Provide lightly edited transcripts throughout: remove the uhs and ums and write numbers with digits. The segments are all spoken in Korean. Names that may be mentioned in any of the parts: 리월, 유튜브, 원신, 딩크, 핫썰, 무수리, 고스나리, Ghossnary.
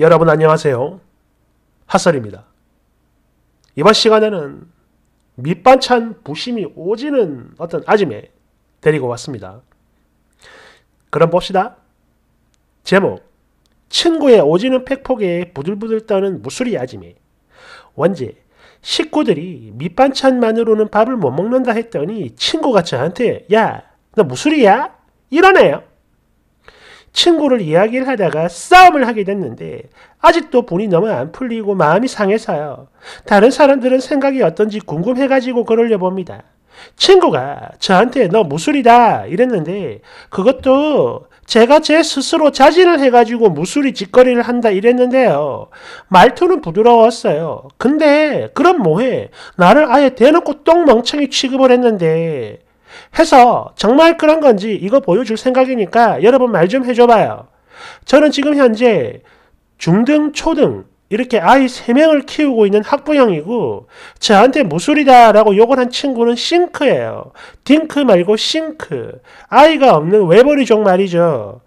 여러분 안녕하세요. 핫썰입니다. 이번 시간에는 밑반찬 부심이 오지는 어떤 아침에 데리고 왔습니다. 그럼 봅시다. 제목, 친구의 오지는 팩폭에 부들부들 떠는 무수리 아침에. 원제, 식구들이 밑반찬만으로는 밥을 못 먹는다 했더니 친구가 저한테 야, 너 무수리야? 이러네요. 친구를 이야기를 하다가 싸움을 하게 됐는데 아직도 분이 너무 안 풀리고 마음이 상해서요. 다른 사람들은 생각이 어떤지 궁금해가지고 그러려 봅니다. 친구가 저한테 너 무술이다 이랬는데 그것도 제가 제 스스로 자진을 해가지고 무술이 짓거리를 한다 이랬는데요. 말투는 부드러웠어요. 근데 그럼 뭐해? 나를 아예 대놓고 똥멍청이 취급을 했는데 해서 정말 그런 건지 이거 보여줄 생각이니까 여러분 말 좀 해줘봐요. 저는 지금 현재 중등, 초등 이렇게 아이 3명을 키우고 있는 학부형이고 저한테 무술이다 라고 욕을 한 친구는 싱크예요. 딩크 말고 싱크. 아이가 없는 외벌이족 말이죠.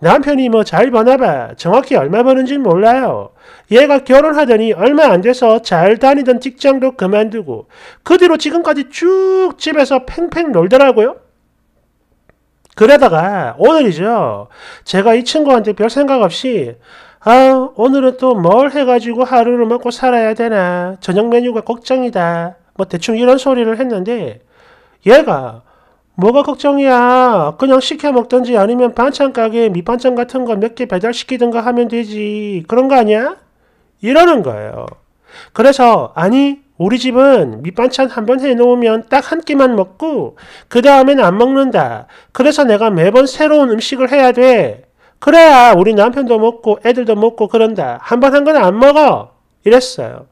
남편이 뭐 잘 버나봐. 정확히 얼마 버는지 몰라요. 얘가 결혼하더니 얼마 안 돼서 잘 다니던 직장도 그만두고 그 뒤로 지금까지 쭉 집에서 팽팽 놀더라고요. 그러다가 오늘이죠. 제가 이 친구한테 별 생각 없이 아 오늘은 또 뭘 해가지고 하루를 먹고 살아야 되나. 저녁 메뉴가 걱정이다. 뭐 대충 이런 소리를 했는데 얘가 뭐가 걱정이야. 그냥 시켜 먹든지 아니면 반찬 가게에 밑반찬 같은 거 몇 개 배달시키든가 하면 되지. 그런 거 아니야? 이러는 거예요. 그래서 아니 우리 집은 밑반찬 한번 해놓으면 딱 한 끼만 먹고 그 다음엔 안 먹는다. 그래서 내가 매번 새로운 음식을 해야 돼. 그래야 우리 남편도 먹고 애들도 먹고 그런다. 한 번 한 건 안 먹어. 이랬어요.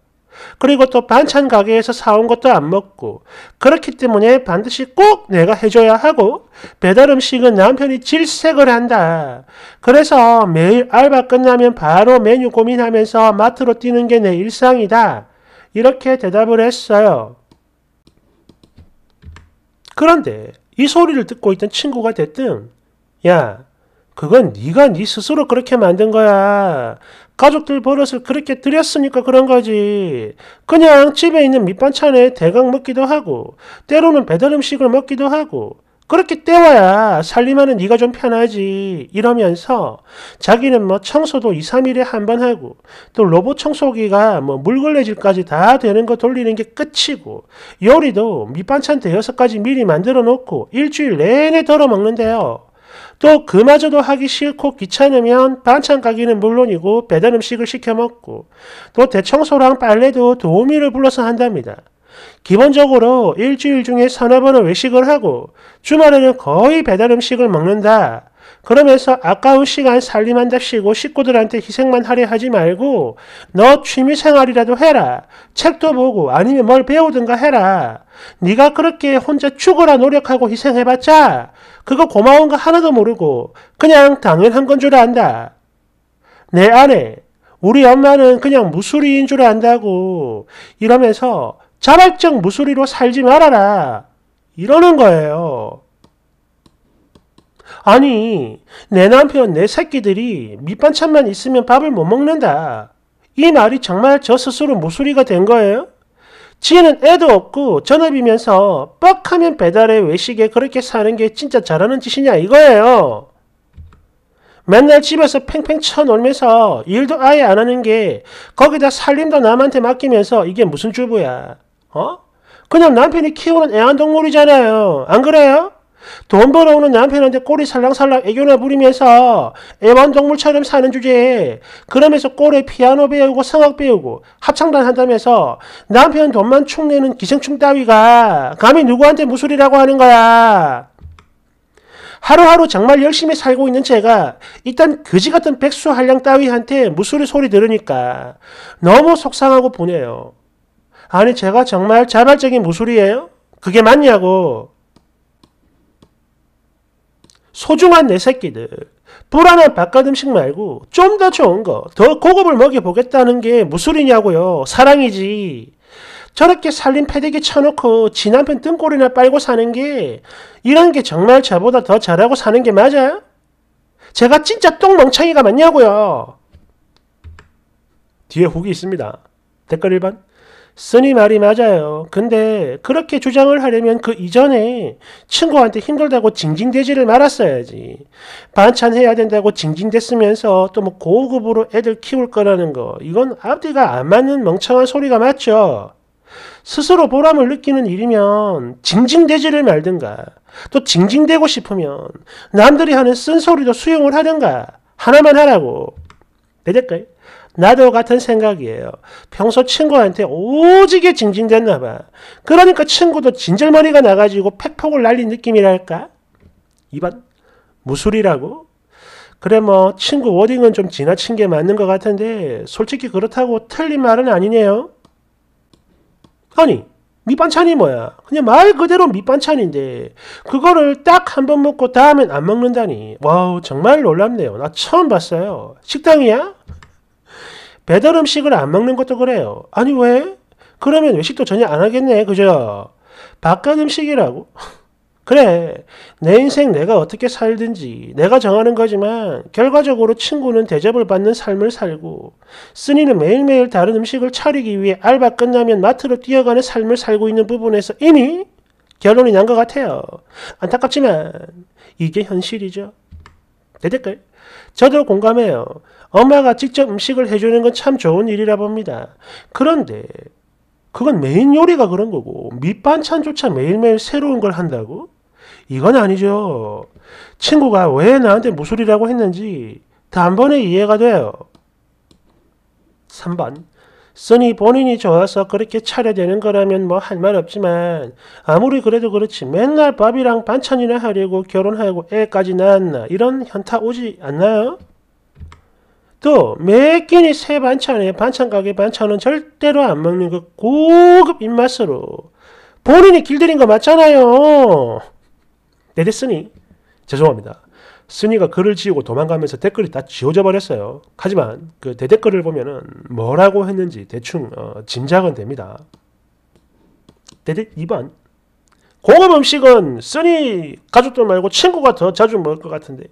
그리고 또 반찬 가게에서 사온 것도 안 먹고 그렇기 때문에 반드시 꼭 내가 해줘야 하고 배달 음식은 남편이 질색을 한다. 그래서 매일 알바 끝나면 바로 메뉴 고민하면서 마트로 뛰는 게 내 일상이다. 이렇게 대답을 했어요. 그런데 이 소리를 듣고 있던 친구가 대뜸 야 그건 네가 네 스스로 그렇게 만든 거야. 가족들 버릇을 그렇게 들였으니까 그런 거지. 그냥 집에 있는 밑반찬에 대강 먹기도 하고 때로는 배달 음식을 먹기도 하고 그렇게 때워야 살림하는 네가 좀 편하지. 이러면서 자기는 뭐 청소도 2, 3일에 한 번 하고 또 로봇 청소기가 뭐 물걸레질까지 다 되는 거 돌리는 게 끝이고 요리도 밑반찬 대여섯 가지 미리 만들어 놓고 일주일 내내 덜어 먹는데요. 또 그마저도 하기 싫고 귀찮으면 반찬 가기는 물론이고 배달 음식을 시켜 먹고 또 대청소랑 빨래도 도우미를 불러서 한답니다. 기본적으로 일주일 중에 서너 번은 외식을 하고 주말에는 거의 배달 음식을 먹는다. 그러면서 아까운 시간 살림한답시고 식구들한테 희생만 하려 하지 말고 너 취미생활이라도 해라. 책도 보고 아니면 뭘 배우든가 해라. 네가 그렇게 혼자 죽으라 노력하고 희생해봤자 그거 고마운 거 하나도 모르고 그냥 당연한 건 줄 안다. 내 아내, 우리 엄마는 그냥 무수리인 줄 안다고. 이러면서 자발적 무수리로 살지 말아라. 이러는 거예요. 아니, 내 남편, 내 새끼들이 밑반찬만 있으면 밥을 못 먹는다. 이 말이 정말 저 스스로 무수리가 된 거예요? 지는 애도 없고 전업이면서 뻑하면 배달에 외식에 그렇게 사는 게 진짜 잘하는 짓이냐 이거예요. 맨날 집에서 팽팽 쳐놀면서 일도 아예 안 하는 게 거기다 살림도 남한테 맡기면서 이게 무슨 주부야. 어? 그냥 남편이 키우는 애완동물이잖아요. 안 그래요? 돈 벌어오는 남편한테 꼬리 살랑살랑 애교나 부리면서 애완동물처럼 사는 주제에 그러면서 꼴에 피아노 배우고 성악 배우고 합창단 한다면서 남편 돈만 축내는 기생충 따위가 감히 누구한테 무술이라고 하는 거야. 하루하루 정말 열심히 살고 있는 제가 일단 그지 같은 백수 한량 따위한테 무술의 소리 들으니까 너무 속상하고 분해요. 아니 제가 정말 자발적인 무술이에요? 그게 맞냐고. 소중한 내 새끼들, 불안한 바깥 음식 말고 좀 더 좋은 거, 더 고급을 먹여보겠다는 게 무술이냐고요. 사랑이지. 저렇게 살림 패대기 쳐놓고 지 남편 등골이나 빨고 사는 게 이런 게 정말 저보다 더 잘하고 사는 게 맞아요? 제가 진짜 똥멍청이가 맞냐고요. 뒤에 훅이 있습니다. 댓글 1번. 스님 말이 맞아요. 근데 그렇게 주장을 하려면 그 이전에 친구한테 힘들다고 징징대지를 말았어야지. 반찬해야 된다고 징징댔으면서 또 뭐 고급으로 애들 키울 거라는 거. 이건 앞뒤가 안 맞는 멍청한 소리가 맞죠. 스스로 보람을 느끼는 일이면 징징대지를 말든가, 또 징징대고 싶으면 남들이 하는 쓴소리도 수용을 하든가 하나만 하라고. 되될까요? 나도 같은 생각이에요. 평소 친구한테 오지게 징징댔나봐. 그러니까 친구도 진절머리가 나가지고 팩폭을 날린 느낌이랄까? 2번. 무술이라고? 그래 뭐 친구 워딩은 좀 지나친 게 맞는 것 같은데 솔직히 그렇다고 틀린 말은 아니네요. 아니, 밑반찬이 뭐야? 그냥 말 그대로 밑반찬인데 그거를 딱 한 번 먹고 다음엔 안 먹는다니. 와우, 정말 놀랍네요. 나 처음 봤어요. 식당이야? 배달 음식을 안 먹는 것도 그래요. 아니 왜? 그러면 외식도 전혀 안 하겠네, 그죠? 바깥 음식이라고? 그래, 내 인생 내가 어떻게 살든지 내가 정하는 거지만 결과적으로 친구는 대접을 받는 삶을 살고 쓰니는 매일매일 다른 음식을 차리기 위해 알바 끝나면 마트로 뛰어가는 삶을 살고 있는 부분에서 이미 결론이 난 것 같아요. 안타깝지만 이게 현실이죠. 댓글. 저도 공감해요. 엄마가 직접 음식을 해주는 건 참 좋은 일이라 봅니다. 그런데 그건 메인 요리가 그런 거고 밑반찬조차 매일매일 새로운 걸 한다고? 이건 아니죠. 친구가 왜 나한테 무술이라고 했는지 단번에 이해가 돼요. 3번. 쓰니 본인이 좋아서 그렇게 차려대는 거라면 뭐 할 말 없지만 아무리 그래도 그렇지 맨날 밥이랑 반찬이나 하려고 결혼하고 애까지 낳았나, 이런 현타 오지 않나요? 또 매 끼니 새 반찬에 반찬가게 반찬은 절대로 안 먹는 그 고급 입맛으로 본인이 길들인 거 맞잖아요. 네대 쓰니. 죄송합니다. 쓰니가 글을 지우고 도망가면서 댓글이 다 지워져 버렸어요. 하지만 그 대댓글을 보면은 뭐라고 했는지 대충 짐작은 됩니다. 대댓 2번. 고급 음식은 쓰니 가족들 말고 친구가 더 자주 먹을 것 같은데.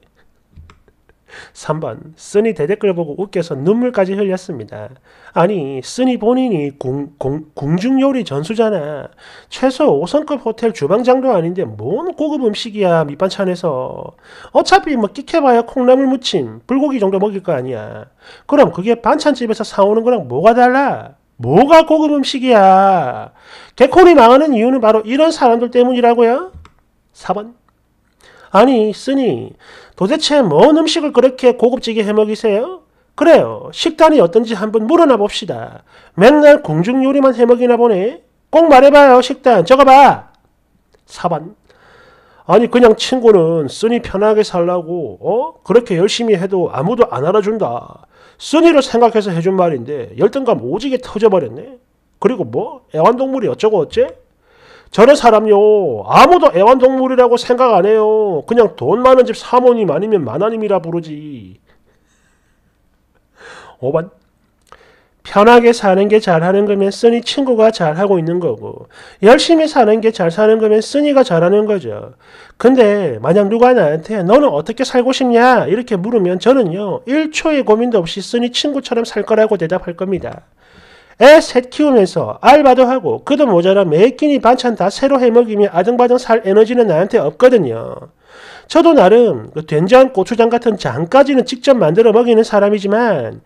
3번. 쓰니 대댓글 보고 웃겨서 눈물까지 흘렸습니다. 아니, 쓰니 본인이 궁중요리 전수잖아. 최소 5성급 호텔 주방장도 아닌데 뭔 고급 음식이야, 밑반찬에서. 어차피 뭐 끼켜봐야 콩나물 무침, 불고기 정도 먹일 거 아니야. 그럼 그게 반찬집에서 사오는 거랑 뭐가 달라? 뭐가 고급 음식이야? 개콘이 망하는 이유는 바로 이런 사람들 때문이라고요? 4번. 아니, 쓰니 도대체 뭔 음식을 그렇게 고급지게 해먹이세요? 그래요. 식단이 어떤지 한번 물어나 봅시다. 맨날 궁중요리만 해먹이나 보네. 꼭 말해봐요, 식단. 적어봐. 4번. 아니, 그냥 친구는 쓰니 편하게 살라고 그렇게 열심히 해도 아무도 안 알아준다. 쓰니를 생각해서 해준 말인데 열등감 오지게 터져버렸네. 그리고 뭐? 애완동물이 어쩌고 어째? 저런 사람요, 아무도 애완동물이라고 생각 안 해요. 그냥 돈 많은 집 사모님 아니면 마나님이라 부르지. 5번. 편하게 사는 게 잘하는 거면 쓰니 친구가 잘하고 있는 거고, 열심히 사는 게 잘 사는 거면 쓰니가 잘하는 거죠. 근데 만약 누가 나한테 너는 어떻게 살고 싶냐? 이렇게 물으면 저는요, 1초의 고민도 없이 쓰니 친구처럼 살 거라고 대답할 겁니다. 애 셋 키우면서 알바도 하고 그도 모자라 매 끼니 반찬 다 새로 해먹이며 아등바등 살 에너지는 나한테 없거든요. 저도 나름 그 된장, 고추장 같은 장까지는 직접 만들어 먹이는 사람이지만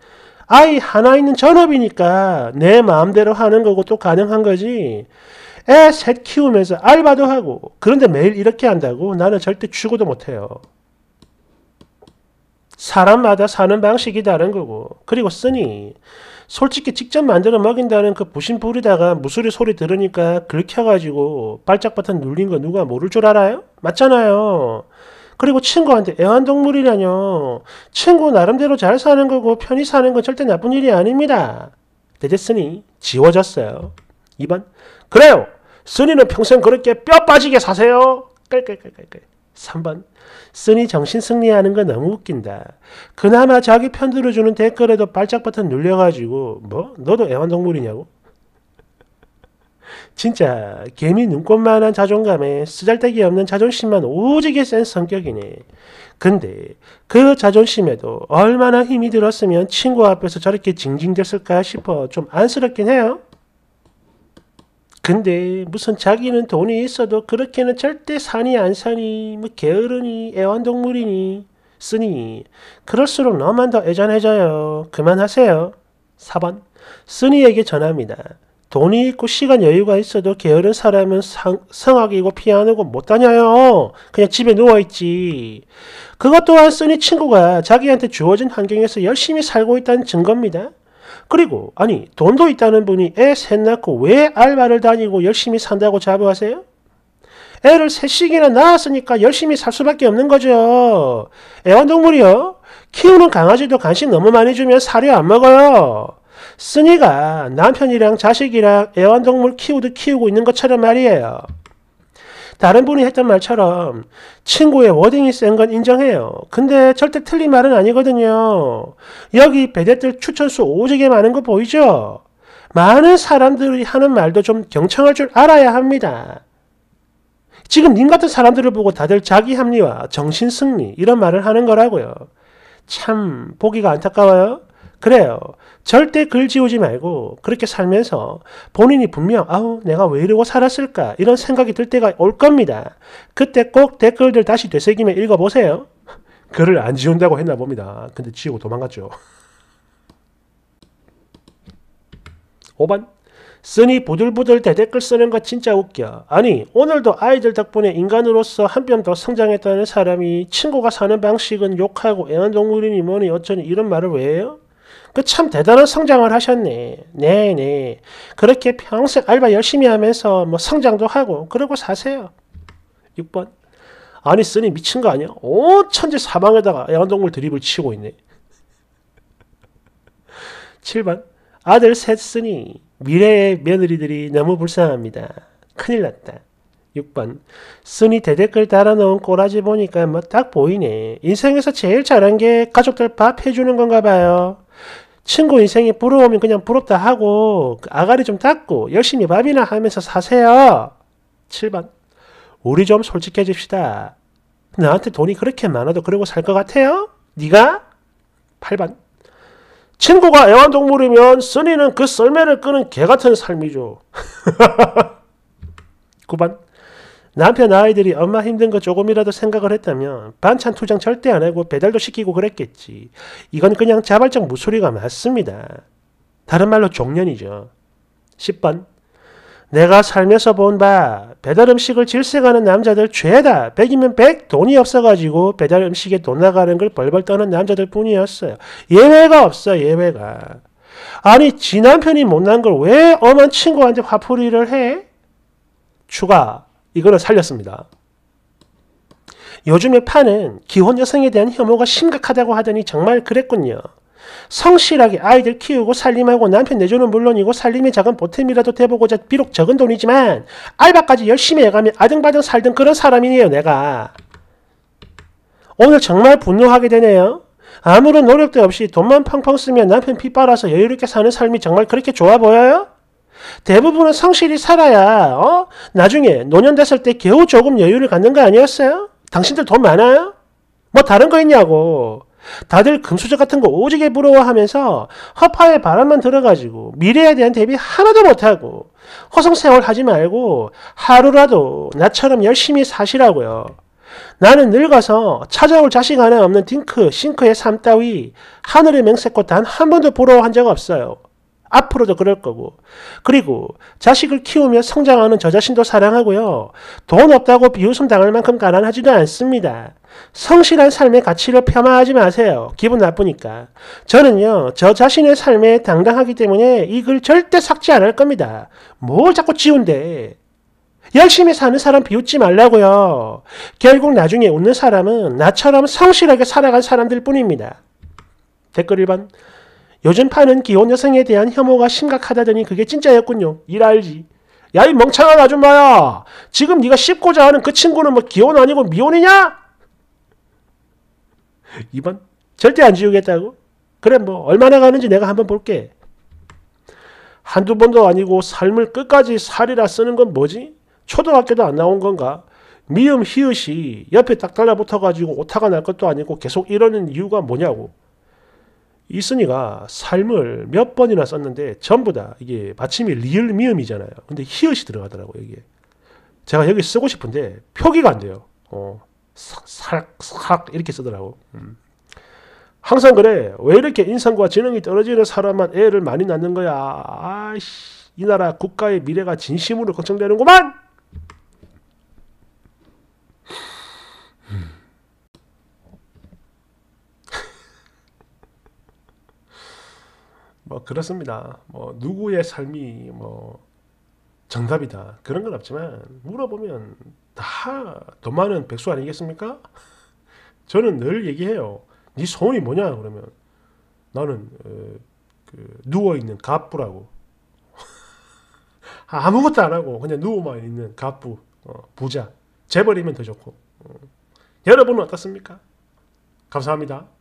아이 하나 있는 전업이니까 내 마음대로 하는 거고 또 가능한 거지. 애 셋 키우면서 알바도 하고 그런데 매일 이렇게 한다고 나는 절대 추구도 못해요. 사람마다 사는 방식이 다른 거고, 그리고 쓰니 솔직히 직접 만들어 먹인다는 그 부심부리다가 무술이 소리 들으니까 긁혀가지고 발짝바짝 눌린 거 누가 모를 줄 알아요? 맞잖아요. 그리고 친구한테 애완동물이라뇨. 친구 나름대로 잘 사는 거고 편히 사는 건 절대 나쁜 일이 아닙니다. 대대쓰니 지워졌어요. 2번. 그래요. 쓰니는 평생 그렇게 뼈 빠지게 사세요. 깔깔깔깔깔. 3번. 쓰니 정신 승리하는 거 너무 웃긴다. 그나마 자기 편 들어주는 댓글에도 발짝바짝 눌려가지고 뭐? 너도 애완동물이냐고? 진짜 개미 눈꽃만한 자존감에 쓰잘데기 없는 자존심만 오지게 센 성격이네. 근데 그 자존심에도 얼마나 힘이 들었으면 친구 앞에서 저렇게 징징댔을까 싶어 좀 안쓰럽긴 해요. 근데 무슨 자기는 돈이 있어도 그렇게는 절대 사니 안 사니, 뭐 게으르니, 애완동물이니, 쓰니 그럴수록 너만 더 애잔해져요. 그만하세요. 4번 쓰니에게 전합니다. 돈이 있고 시간 여유가 있어도 게으른 사람은 성악이고 피아노고 못 다녀요. 그냥 집에 누워있지. 그것 또한 쓰니 친구가 자기한테 주어진 환경에서 열심히 살고 있다는 증거입니다. 그리고 아니 돈도 있다는 분이 애 셋 낳고 왜 알바를 다니고 열심히 산다고 자부하세요? 애를 셋씩이나 낳았으니까 열심히 살 수밖에 없는 거죠. 애완동물이요? 키우는 강아지도 간식 너무 많이 주면 사료 안 먹어요. 쓰니가 남편이랑 자식이랑 애완동물 키우고 있는 것처럼 말이에요. 다른 분이 했던 말처럼 친구의 워딩이 센 건 인정해요. 근데 절대 틀린 말은 아니거든요. 여기 베댓들 추천수 오지게 많은 거 보이죠? 많은 사람들이 하는 말도 좀 경청할 줄 알아야 합니다. 지금 님 같은 사람들을 보고 다들 자기 합리와 정신 승리 이런 말을 하는 거라고요. 참 보기가 안타까워요. 그래요. 절대 글 지우지 말고 그렇게 살면서 본인이 분명 아우 내가 왜 이러고 살았을까 이런 생각이 들 때가 올 겁니다. 그때 꼭 댓글들 다시 되새기며 읽어보세요. 글을 안 지운다고 했나 봅니다. 근데 지우고 도망갔죠. 5번 쓰니 부들부들 대댓글 쓰는 거 진짜 웃겨. 아니 오늘도 아이들 덕분에 인간으로서 한 뼘 더 성장했다는 사람이 친구가 사는 방식은 욕하고 애완동물이니 뭐니 어쩌니 이런 말을 왜 해요? 그 참 대단한 성장을 하셨네. 네네. 그렇게 평생 알바 열심히 하면서 뭐 성장도 하고 그러고 사세요. 6번 아니 쓰니 미친 거 아니야? 오 천지 사방에다가 애완동물 드립을 치고 있네. 7번 아들 셋 쓰니 미래의 며느리들이 너무 불쌍합니다. 큰일 났다. 6번 쓰니 대댓글 달아놓은 꼬라지 보니까 뭐 딱 보이네. 인생에서 제일 잘한 게 가족들 밥 해주는 건가 봐요. 친구 인생이 부러우면 그냥 부럽다 하고 그 아가리 좀 닦고 열심히 밥이나 하면서 사세요. 7번 우리 좀 솔직해집시다. 나한테 돈이 그렇게 많아도 그러고 살 것 같아요? 네가? 8번 친구가 애완동물이면 쓰니는 그 썰매를 끄는 개같은 삶이죠. 9번 남편 아이들이 엄마 힘든 거 조금이라도 생각을 했다면 반찬 투정 절대 안 하고 배달도 시키고 그랬겠지. 이건 그냥 자발적 무수리가 맞습니다. 다른 말로 종년이죠. 10번 내가 살면서 본 바 배달 음식을 질색하는 남자들 죄다. 100이면 100 돈이 없어가지고 배달 음식에 돈 나가는 걸 벌벌 떠는 남자들 뿐이었어요. 예외가 없어 예외가. 아니 지 남편이 못난 걸 왜 엄한 친구한테 화풀이를 해? 추가 이거를 살렸습니다. 요즘에 파는 기혼 여성에 대한 혐오가 심각하다고 하더니 정말 그랬군요. 성실하게 아이들 키우고 살림하고 남편 내조는 물론이고 살림의 작은 보탬이라도 돼보고자 비록 적은 돈이지만 알바까지 열심히 해가며 아등바등 살던 그런 사람이에요 내가. 오늘 정말 분노하게 되네요. 아무런 노력도 없이 돈만 펑펑 쓰며 남편 피 빨아서 여유롭게 사는 삶이 정말 그렇게 좋아 보여요? 대부분은 성실히 살아야 나중에 노년 됐을 때 겨우 조금 여유를 갖는 거 아니었어요? 당신들 돈 많아요? 뭐 다른 거 있냐고. 다들 금수저 같은 거 오지게 부러워하면서 허파에 바람만 들어가지고 미래에 대한 대비 하나도 못하고 허송세월 하지 말고 하루라도 나처럼 열심히 사시라고요. 나는 늙어서 찾아올 자식 하나 없는 딩크, 싱크의 삶 따위 하늘의 맹세꽃 단 한 번도 부러워한 적 없어요. 앞으로도 그럴 거고. 그리고 자식을 키우며 성장하는 저 자신도 사랑하고요. 돈 없다고 비웃음 당할 만큼 가난하지도 않습니다. 성실한 삶의 가치를 폄하하지 마세요. 기분 나쁘니까. 저는요. 저 자신의 삶에 당당하기 때문에 이 글 절대 삭제 안 할 겁니다. 뭘 자꾸 지운대. 열심히 사는 사람 비웃지 말라고요. 결국 나중에 웃는 사람은 나처럼 성실하게 살아간 사람들 뿐입니다. 댓글 1번 요즘 파는 기혼 여성에 대한 혐오가 심각하다더니 그게 진짜였군요. 일 알지. 야 이 멍청한 아줌마야. 지금 네가 씹고자 하는 그 친구는 뭐 기혼 아니고 미혼이냐? 2번 절대 안 지우겠다고? 그래 뭐 얼마나 가는지 내가 한번 볼게. 한두 번도 아니고 삶을 끝까지 살이라 쓰는 건 뭐지? 초등학교도 안 나온 건가? 미음 히읗이 옆에 딱 달라붙어가지고 오타가 날 것도 아니고 계속 이러는 이유가 뭐냐고. 이순이가 삶을 몇 번이나 썼는데 전부 다 이게 받침이 리을 미음이잖아요. 근데 히읗이 들어가더라고요. 이게 제가 여기 쓰고 싶은데 표기가 안 돼요. 삭삭 이렇게 쓰더라고. 항상 그래. 왜 이렇게 인성과 지능이 떨어지는 사람만 애를 많이 낳는 거야. 아이씨, 이 나라 국가의 미래가 진심으로 걱정되는구만. 뭐 그렇습니다. 뭐 누구의 삶이 뭐 정답이다 그런 건 없지만 물어보면 다 돈 많은 백수 아니겠습니까? 저는 늘 얘기해요. 네 소원이 뭐냐 그러면 나는 누워있는 갑부라고. 아무것도 안하고 그냥 누워만 있는 갑부, 부자, 재벌이면 더 좋고. 여러분은 어떻습니까? 감사합니다.